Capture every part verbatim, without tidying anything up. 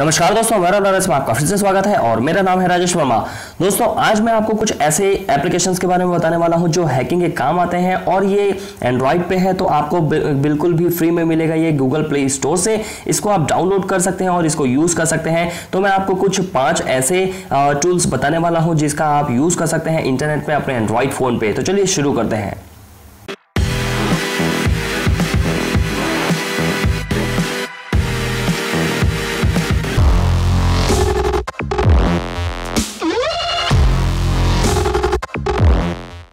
नमस्कार दोस्तों, हमारा नरेश में आपका फिर से स्वागत है और मेरा नाम है राजेश वर्मा। दोस्तों, आज मैं आपको कुछ ऐसे एप्लीकेशंस के बारे में बताने वाला हूं जो हैकिंग के काम आते हैं और ये एंड्रॉइड पे है तो आपको बिल्कुल भी फ्री में मिलेगा ये गूगल प्ले स्टोर से। इसको आप डाउनलोड कर सकते हैं और इसको यूज़ कर सकते हैं। तो मैं आपको कुछ पाँच ऐसे टूल्स बताने वाला हूँ जिसका आप यूज़ कर सकते हैं इंटरनेट पर अपने एंड्रॉइड फ़ोन पर। तो चलिए शुरू करते हैं।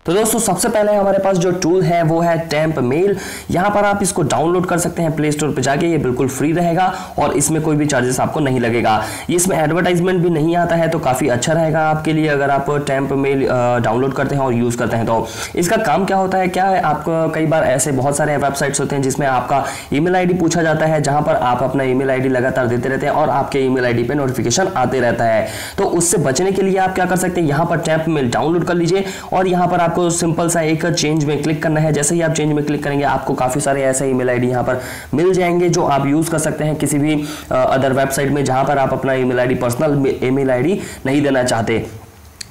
तो दोस्तों, सबसे पहले हमारे पास जो टूल है वो है टेंप मेल। यहाँ पर आप इसको डाउनलोड कर सकते हैं प्ले स्टोर पर जाके। ये बिल्कुल फ्री रहेगा और इसमें कोई भी चार्जेस आपको नहीं लगेगा। इसमें एडवर्टाइजमेंट भी नहीं आता है तो काफ़ी अच्छा रहेगा आपके लिए अगर आप टेंप मेल डाउनलोड करते हैं और यूज़ करते हैं। तो इसका काम क्या होता है, क्या है, आपको कई बार ऐसे बहुत सारे वेबसाइट्स होते हैं जिसमें आपका ई मेल आई डी पूछा जाता है, जहाँ पर आप अपना ई मेल आई डी लगातार देते रहते हैं और आपके ई मेल आई डी पर नोटिफिकेशन आते रहता है। तो उससे बचने के लिए आप क्या कर सकते हैं, यहाँ पर टेंप मेल डाउनलोड कर लीजिए और यहाँ पर तो सिंपल सा एक चेंज में क्लिक करना है। जैसे ही आप चेंज में क्लिक करेंगे आपको काफी सारे ऐसे ईमेल आईडी यहाँ पर मिल जाएंगे जो आप यूज कर सकते हैं किसी भी अदर वेबसाइट में जहां पर आप अपना email ID, personal email ID नहीं देना चाहते।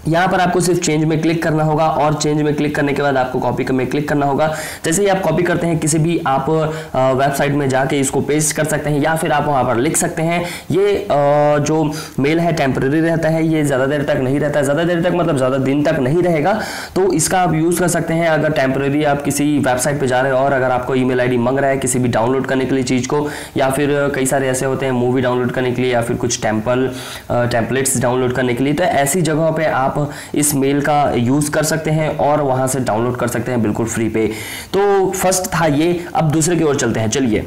यहाँ पर आपको सिर्फ चेंज में क्लिक करना होगा और चेंज में क्लिक करने के बाद आपको कॉपी में क्लिक करना होगा। जैसे ही आप कॉपी करते हैं किसी भी आप वेबसाइट में जाके इसको पेस्ट कर सकते हैं या फिर आप वहाँ पर लिख सकते हैं। ये आ, जो मेल है टेम्प्रेरी रहता है, ये ज़्यादा देर तक नहीं रहता है। ज़्यादा देर तक मतलब ज़्यादा दिन तक नहीं रहेगा। तो इसका आप यूज़ कर सकते हैं अगर टेम्प्रेरी आप किसी वेबसाइट पर जा रहे हो और अगर आपको ई मेल आई डी मांग रहा है किसी भी डाउनलोड करने के लिए चीज़ को, या फिर कई सारे ऐसे होते हैं मूवी डाउनलोड करने के लिए या फिर कुछ टेम्पल टेम्पलेट्स डाउनलोड करने के लिए, तो ऐसी जगहों पर आप इस मेल का यूज कर सकते हैं और वहां से डाउनलोड कर सकते हैं बिल्कुल फ्री पे। तो फर्स्ट था ये, अब दूसरे की ओर चलते हैं, चलिए।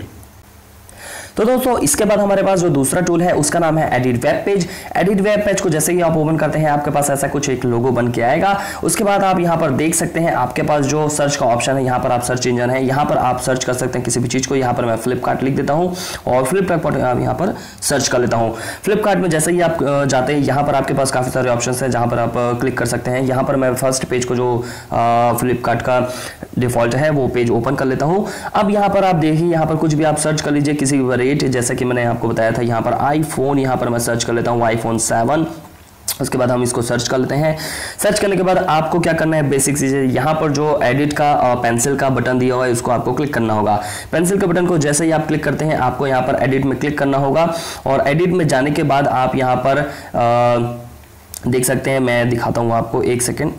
तो दोस्तों, इसके बाद हमारे पास जो दूसरा टूल है उसका नाम है edit web page. Edit web page को जैसे ही आप ओपन करते हैं आपके पास ऐसा कुछ एक लोगो बन के आएगा। उसके बाद आप यहाँ पर देख सकते हैं आपके पास जो सर्च का ऑप्शन है, यहाँ पर आप सर्च इंजन है, यहाँ पर आप सर्च कर सकते हैं किसी भी चीज़ को। यहाँ पर मैं फ्लिपकार्ट लिख देता हूँ और फ्लिपकार्ट पर आप यहाँ पर सर्च कर लेता हूँ। फ्लिपकार्ट में जैसे ही आप जाते हैं यहाँ पर आपके पास काफ़ी सारे ऑप्शन हैं जहाँ पर आप क्लिक कर सकते हैं। यहाँ पर मैं फर्स्ट पेज को जो फ्लिपकार्ट का डिफॉल्ट है वो पेज ओपन कर लेता हूँ। अब यहाँ पर आप देखिए, यहाँ पर कुछ भी आप सर्च कर लीजिए किसी भी, जैसा कि मैंने आपको बताया था यहाँ पर आईफोन, यहाँ पर मैं सर्च कर लेता हूँ आईफोन सेवन। उसके बाद हम इसको सर्च कर लेते हैं। सर्च करने के बाद आपको क्या करना है, बेसिक चीज़ें, यहाँ पर जो एडिट का पेंसिल का बटन दिया हुआ है उसको आपको क्लिक करना होगा। पेंसिल के बटन को जैसे ही आप क्लिक करते हैं आपको यहाँ पर एडिट में क्लिक करना होगा और एडिट में जाने के बाद आप यहाँ पर आ, देख सकते हैं, मैं दिखाता हूँ आपको, एक सेकेंड,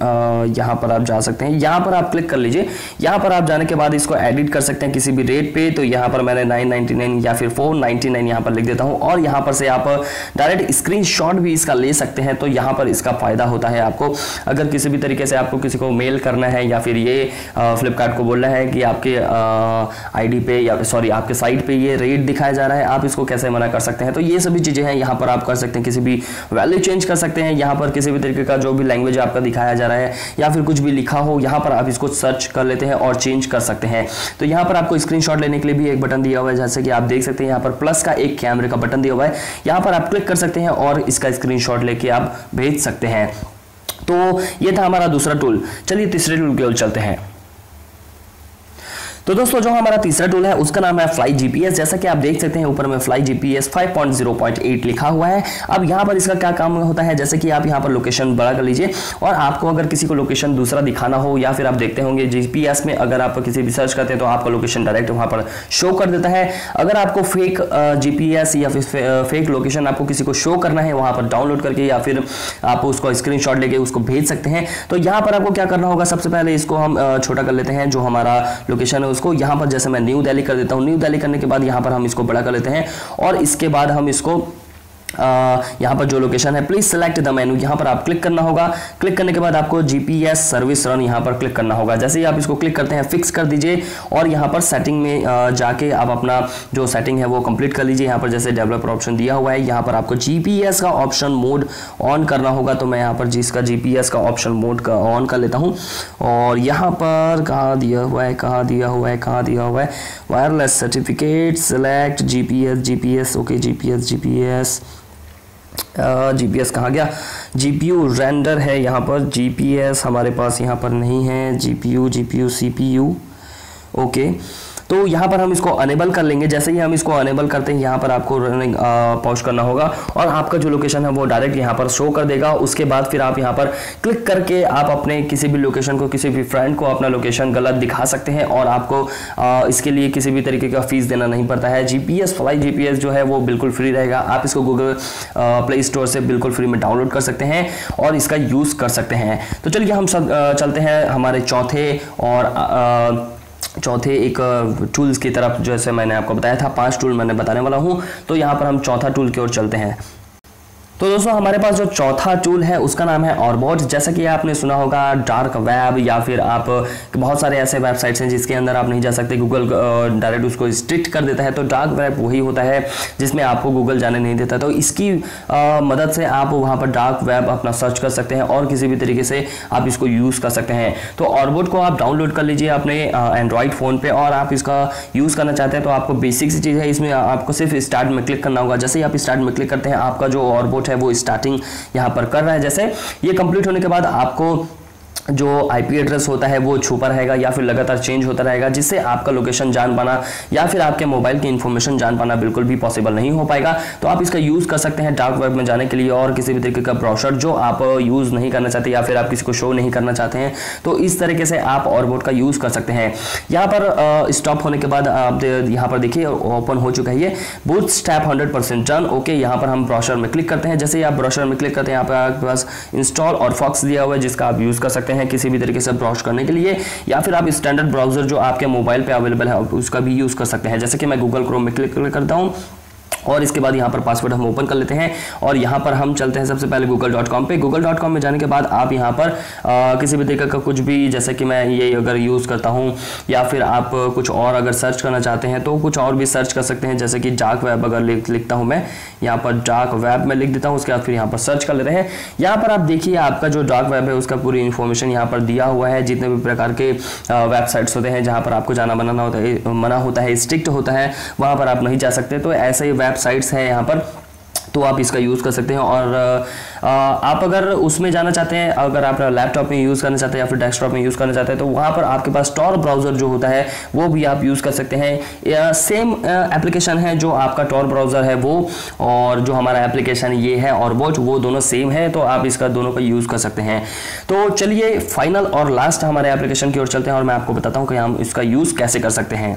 यहाँ पर आप जा सकते हैं, यहाँ पर आप क्लिक कर लीजिए। यहाँ पर आप जाने के बाद इसको एडिट कर सकते हैं किसी भी रेट पे। तो यहाँ पर मैंने नाइन नाइन्टी नाइन या फिर फोर नाइन्टी नाइन यहाँ पर लिख देता हूँ और यहाँ पर से आप डायरेक्ट स्क्रीनशॉट भी इसका ले सकते हैं। तो यहाँ पर इसका फ़ायदा होता है आपको, अगर किसी भी तरीके से आपको किसी को मेल करना है या फिर ये फ्लिपकार्ट को बोलना है कि आपके आई डी पे या सॉरी आपके साइट पर ये रेट दिखाया जा रहा है, आप इसको कैसे मना कर सकते हैं। तो ये सभी चीज़ें हैं, यहाँ पर आप कर सकते हैं, किसी भी वैल्यू चेंज कर सकते हैं। यहाँ पर किसी भी तरीके का जो भी लैंग्वेज आपका दिखाया जा रहा है या फिर कुछ भी लिखा हो, यहाँ पर आप इसको सर्च कर लेते हैं और चेंज कर सकते हैं। तो यहाँ पर आपको स्क्रीनशॉट लेने के लिए भी एक बटन दिया हुआ है, जैसे कि आप देख सकते हैं यहाँ पर प्लस का एक कैमरे का बटन दिया हुआ है, यहाँ पर आप क्लिक कर सकते हैं और इसका स्क्रीनशॉट लेके आप भेज सकते हैं। तो ये था हमारा दूसरा टूल। चलिए तीसरे टूल की ओर चलते हैं। तो दोस्तों, जो हमारा तीसरा टूल है उसका नाम है फ्लाई जीपीएस। जैसा कि आप देख सकते हैं ऊपर में fly GPS five point zero point eight लिखा हुआ है। अब यहाँ पर इसका क्या काम होता है, जैसे कि आप यहाँ पर लोकेशन बड़ा कर लीजिए और आपको अगर किसी को लोकेशन दूसरा दिखाना हो या फिर आप देखते होंगे जीपीएस में अगर आप किसी भी सर्च करते हैं तो आपका लोकेशन डायरेक्ट वहाँ पर शो कर देता है। अगर आपको फेक जीपीएस या फिर फेक लोकेशन आपको किसी को शो करना है वहाँ पर डाउनलोड करके या फिर आप उसको स्क्रीनशॉट लेके उसको भेज सकते हैं। तो यहाँ पर आपको क्या करना होगा, सबसे पहले इसको हम छोटा कर लेते हैं जो हमारा लोकेशन उसको। यहाँ पर जैसे मैं न्यू दिल्ली कर देता हूँ, न्यू दिल्ली करने के बाद यहाँ पर हम इसको बड़ा कर लेते हैं और इसके बाद हम इसको आ, यहाँ पर जो लोकेशन है प्लीज सेलेक्ट द मेनू, यहाँ पर आप क्लिक करना होगा। क्लिक करने के बाद आपको जीपीएस सर्विस रन यहाँ पर क्लिक करना होगा। जैसे ही आप इसको क्लिक करते हैं फिक्स कर दीजिए और यहाँ पर सेटिंग में आ, जाके आप अपना जो सेटिंग है वो कंप्लीट कर लीजिए। यहाँ पर जैसे डेवलपर ऑप्शन दिया हुआ है, यहाँ पर आपको जीपीएस का ऑप्शन मोड ऑन करना होगा। तो मैं यहाँ पर जिसका जीपीएस का ऑप्शन मोड का ऑन कर लेता हूँ और यहाँ पर कहाँ दिया हुआ है कहाँ दिया हुआ है कहाँ दिया हुआ है wireless certificate select GPS GPS okay GPS GPS GPS कहाँ गया, जीपीयू रेंडर है यहाँ पर, जीपीएस हमारे पास यहाँ पर नहीं है, जीपीयू जीपीयू सीपीयू ओके। तो यहाँ पर हम इसको अनेबल कर लेंगे। जैसे ही हम इसको अनेबल करते हैं यहाँ पर आपको रनिंग पॉज करना होगा और आपका जो लोकेशन है वो डायरेक्ट यहाँ पर शो कर देगा। उसके बाद फिर आप यहाँ पर क्लिक करके आप अपने किसी भी लोकेशन को, किसी भी फ्रेंड को अपना लोकेशन गलत दिखा सकते हैं और आपको आ, इसके लिए किसी भी तरीके का फीस देना नहीं पड़ता है। जीपीएस फ्लाई जीपीएस जो है वो बिल्कुल फ्री रहेगा। आप इसको गूगल प्ले स्टोर से बिल्कुल फ्री में डाउनलोड कर सकते हैं और इसका यूज़ कर सकते हैं। तो चलिए हम सब चलते हैं हमारे चौथे और आ, चौथे एक टूल्स की तरफ। जैसे मैंने आपको बताया था पांच टूल मैंने बताने वाला हूं, तो यहां पर हम चौथा टूल की ओर चलते हैं। तो दोस्तों हमारे पास जो चौथा टूल है उसका नाम है ऑर्बोट। जैसा कि आपने सुना होगा डार्क वेब या फिर आप बहुत सारे ऐसे वेबसाइट्स हैं जिसके अंदर आप नहीं जा सकते, गूगल डायरेक्ट उसको स्ट्रिक्ट कर देता है। तो डार्क वेब वही होता है जिसमें आपको गूगल जाने नहीं देता। तो इसकी आ, मदद से आप वहाँ पर डार्क वेब अपना सर्च कर सकते हैं और किसी भी तरीके से आप इसको यूज़ कर सकते हैं। तो ऑर्बोट को आप डाउनलोड कर लीजिए अपने एंड्रॉयड फ़ोन पर और आप इसका यूज़ करना चाहते हैं। तो आपको बेसिक सी चीज़ है, इसमें आपको सिर्फ स्टार्ट में क्लिक करना होगा। जैसे ही आप स्टार्ट में क्लिक करते हैं आपका जो ऑर्बोट है वो स्टार्टिंग यहां पर कर रहा है। जैसे ये कंप्लीट होने के बाद आपको जो आईपी एड्रेस होता है वो छुपा रहेगा या फिर लगातार चेंज होता रहेगा, जिससे आपका लोकेशन जान पाना या फिर आपके मोबाइल की इन्फॉर्मेशन जान पाना बिल्कुल भी पॉसिबल नहीं हो पाएगा। तो आप इसका यूज़ कर सकते हैं डार्क वेब में जाने के लिए और किसी भी तरीके का ब्राउज़र जो आप यूज़ नहीं करना चाहते या फिर आप किसी को शो नहीं करना चाहते हैं, तो इस तरीके से आप ऑर्बोट का यूज़ कर सकते हैं। यहाँ पर स्टॉप होने के बाद आप यहाँ पर देखिए ओपन हो चुका है ये bootstrap hundred percent done. Okay, यहाँ पर हम ब्राउज़र में क्लिक करते हैं। जैसे ही आप ब्राउज़र में क्लिक करते हैं यहाँ पर आपके पास इंस्टॉल और फॉक्स दिया हुआ है जिसका आप यूज़ कर सकते हैं किसी भी तरीके से ब्राउज करने के लिए, या फिर आप स्टैंडर्ड ब्राउजर जो आपके मोबाइल पे अवेलेबल है उसका भी यूज कर सकते हैं। जैसे कि मैं गूगल क्रोम में क्लिक करता हूं और इसके बाद यहाँ पर पासवर्ड हम ओपन कर लेते हैं और यहाँ पर हम चलते हैं सबसे पहले गूगल डॉट कॉम पर। गूगल डॉट कॉम में जाने के बाद आप यहाँ पर आ, किसी भी तरीके का कुछ भी, जैसे कि मैं ये अगर यूज़ करता हूँ या फिर आप कुछ और अगर सर्च करना चाहते हैं तो कुछ और भी सर्च कर सकते हैं। जैसे कि डार्क वेब अगर लिख लिखता हूँ मैं यहाँ पर, डार्क वेब में लिख देता हूँ, उसके बाद फिर यहाँ पर सर्च कर लेते हैं। यहाँ पर आप देखिए आपका जो डार्क वेब है उसका पूरी इन्फॉर्मेशन यहाँ पर दिया हुआ है। जितने भी प्रकार के वेबसाइट्स होते हैं जहाँ पर आपको जाना बनाना होता है, मना होता है, स्ट्रिक्ट होता है, वहाँ पर आप नहीं जा सकते। तो ऐसे ही वेबसाइट्स हैं यहाँ पर, तो आप इसका यूज़ कर सकते हैं। और आ, आप अगर उसमें जाना चाहते हैं, अगर आप लैपटॉप में यूज़ करना चाहते हैं या फिर डेस्कटॉप में यूज़ करना चाहते हैं, तो वहाँ पर आपके पास टोर ब्राउजर जो होता है वो भी आप यूज़ कर सकते हैं। या सेम एप्लीकेशन है जो आपका टोर ब्राउजर है वो, और जो हमारा एप्लीकेशन ये है ऑर्बोट, वो दोनों सेम है। तो आप इसका दोनों का यूज़ कर सकते हैं। तो चलिए फाइनल और लास्ट हमारे एप्लीकेशन की ओर चलते हैं और मैं आपको बताता हूँ कि हम इसका यूज़ कैसे कर सकते हैं।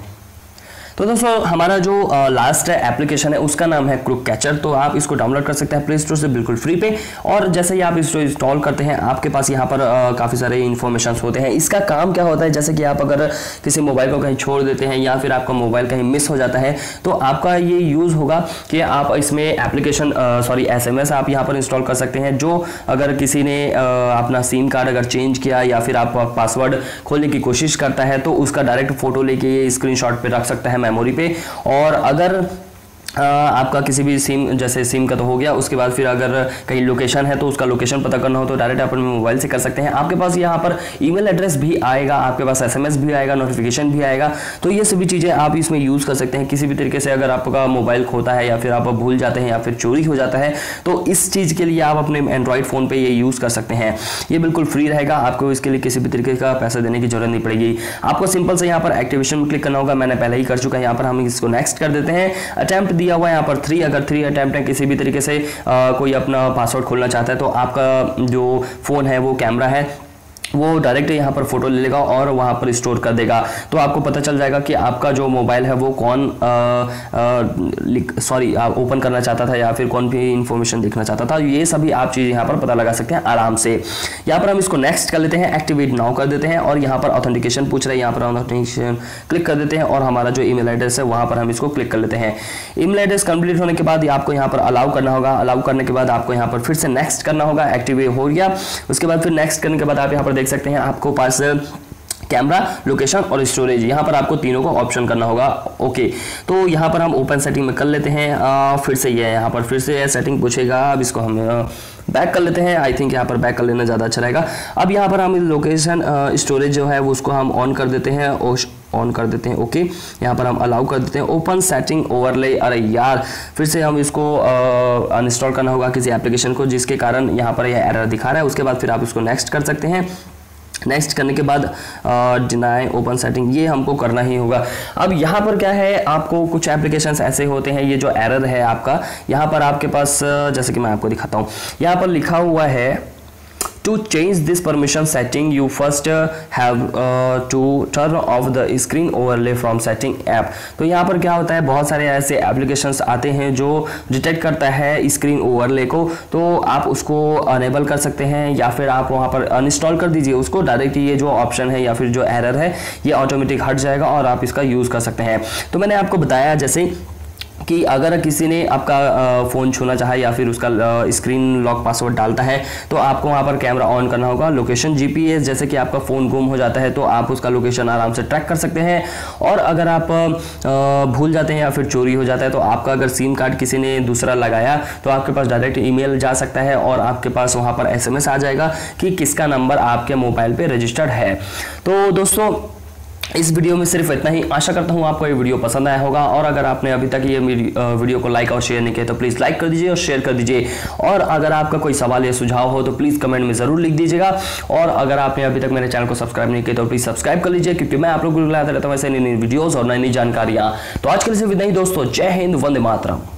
तो दोस्तों हमारा जो लास्ट एप्लीकेशन है उसका नाम है क्रुक कैचर। तो आप इसको डाउनलोड कर सकते हैं प्ले स्टोर से बिल्कुल फ्री पे, और जैसे ही आप इसको इंस्टॉल करते हैं आपके पास यहाँ पर काफ़ी सारे इन्फॉर्मेशन होते हैं। इसका काम क्या होता है, जैसे कि आप अगर किसी मोबाइल को कहीं छोड़ देते हैं या फिर आपका मोबाइल कहीं मिस हो जाता है, तो आपका ये यूज़ होगा कि आप इसमें application sorry S M S आप यहाँ पर इंस्टॉल कर सकते हैं। जो अगर किसी ने अपना सिम कार्ड अगर चेंज किया या फिर आपका पासवर्ड खोलने की कोशिश करता है तो उसका डायरेक्ट फोटो लेके ये स्क्रीन शॉट पर रख सकता है मेमोरी पे। और अगर आ, आपका किसी भी सिम, जैसे सिम का तो हो गया, उसके बाद फिर अगर कहीं लोकेशन है तो उसका लोकेशन पता करना हो तो डायरेक्ट आप अपने मोबाइल से कर सकते हैं। आपके पास यहाँ पर ईमेल एड्रेस भी आएगा, आपके पास एसएमएस भी आएगा, नोटिफिकेशन भी आएगा। तो ये सभी चीज़ें आप इसमें यूज़ कर सकते हैं। किसी भी तरीके से अगर आपका मोबाइल खोता है या फिर आप भूल जाते हैं या फिर चोरी हो जाता है, तो इस चीज़ के लिए आप अपने एंड्रॉयड फ़ोन पर ये यूज़ कर सकते हैं। ये बिल्कुल फ्री रहेगा, आपको इसके लिए किसी भी तरीके का पैसा देने की जरूरत नहीं पड़ेगी। आपको सिंपल से यहाँ पर एक्टिवेशन में क्लिक करना होगा, मैंने पहले ही कर चुका है। यहाँ पर हम इसको नेक्स्ट कर देते हैं। अटैम्प्ट दिया हुआ है यहाँ पर थ्री, अगर थ्री अटैम्प्ट है किसी भी तरीके से आ, कोई अपना पासवर्ड खोलना चाहता है तो आपका जो फोन है वो कैमरा है वो डायरेक्ट यहाँ पर फोटो ले लेगा और वहाँ पर स्टोर कर देगा। तो आपको पता चल जाएगा कि आपका जो मोबाइल है वो कौन सॉरी ओपन करना चाहता था या फिर कौन भी इन्फॉर्मेशन देखना चाहता था। ये सभी आप चीज़ यहाँ पर पता लगा सकते हैं आराम से। यहाँ पर हम इसको नेक्स्ट कर लेते हैं, एक्टिवेट नाउ कर देते हैं और यहाँ पर ऑथेंटिकेशन पूछ रहे हैं। यहाँ पर ऑथेंटिकेशन क्लिक कर देते हैं और हमारा जो ईमेल एड्रेस है वहाँ पर हम इसको क्लिक कर लेते हैं। ईमेल एड्रेस कंप्लीट होने के बाद आपको यहाँ पर अलाउ करना होगा। अलाउ करने के बाद आपको यहाँ पर फिर से नेक्स्ट करना होगा। एक्टिवेट हो गया, उसके बाद फिर नेक्स्ट करने के बाद आप यहाँ पर देख सकते हैं आपको पास कैमरा, लोकेशन और स्टोरेज, यहाँ पर आपको तीनों को ऑप्शन करना होगा। ओके, तो यहाँ पर हम ओपन सेटिंग में कर लेते हैं। आ, फिर से ये यहाँ पर फिर से सेटिंग पूछेगा। अब इसको हम बैक कर लेते हैं। आई थिंक यहाँ पर बैक कर लेना ज़्यादा अच्छा रहेगा। अब यहाँ पर हम लोकेशन स्टोरेज जो है वो उसको हम ऑन कर देते हैं, ऑन कर देते हैं। ओके, यहाँ पर हम अलाउ कर देते हैं। ओपन सेटिंग ओवरले, अरे यार फिर से हम इसको अनइंस्टॉल करना होगा किसी एप्लीकेशन को, जिसके कारण यहाँ पर यह एरर दिखा रहा है। उसके बाद फिर आप इसको नेक्स्ट कर सकते हैं। नेक्स्ट करने के बाद डिनाई ओपन सेटिंग ये हमको करना ही होगा। अब यहाँ पर क्या है, आपको कुछ एप्लीकेशंस ऐसे होते हैं, ये जो एरर है आपका यहाँ पर आपके पास, जैसे कि मैं आपको दिखाता हूँ, यहाँ पर लिखा हुआ है to change this permission setting you first have to turn off the screen overlay from setting app. तो यहाँ पर क्या होता है, बहुत सारे ऐसे एप्लीकेशंस आते हैं जो डिटेक्ट करता है स्क्रीन ओवरले को, तो आप उसको अनेबल कर सकते हैं या फिर आप वहाँ पर अनइंस्टॉल कर दीजिए उसको डायरेक्ट। ये जो ऑप्शन है या फिर जो एरर है ये ऑटोमेटिक हट जाएगा और आप इसका यूज़ कर सकते हैं। तो मैंने आपको बताया जैसे कि अगर किसी ने आपका फ़ोन छूना चाहा या फिर उसका स्क्रीन लॉक पासवर्ड डालता है तो आपको वहाँ पर कैमरा ऑन करना होगा, लोकेशन जीपीएस, जैसे कि आपका फ़ोन गुम हो जाता है तो आप उसका लोकेशन आराम से ट्रैक कर सकते हैं। और अगर आप भूल जाते हैं या फिर चोरी हो जाता है तो आपका अगर सिम कार्ड किसी ने दूसरा लगाया तो आपके पास डायरेक्ट ईमेल जा सकता है और आपके पास वहाँ पर एस एम एस आ जाएगा कि किसका नंबर आपके मोबाइल पर रजिस्टर्ड है। तो दोस्तों इस वीडियो में सिर्फ इतना ही, आशा करता हूँ आपको ये वीडियो पसंद आया होगा। और अगर आपने अभी तक ये वीडियो को लाइक और शेयर नहीं किया तो प्लीज़ लाइक कर दीजिए और शेयर कर दीजिए। और अगर आपका कोई सवाल या सुझाव हो तो प्लीज़ कमेंट में ज़रूर लिख दीजिएगा। और अगर आपने अभी तक मेरे चैनल को सब्सक्राइब नहीं किया तो प्लीज़ सब्सक्राइब कर लीजिए, क्योंकि मैं आप लोगों को लाता रहता हूँ ऐसे नई नई वीडियोज़ और नई नई जानकारियाँ। तो आज के लिए सिर्फ इतना ही दोस्तों, जय हिंद, वंदे मातरम।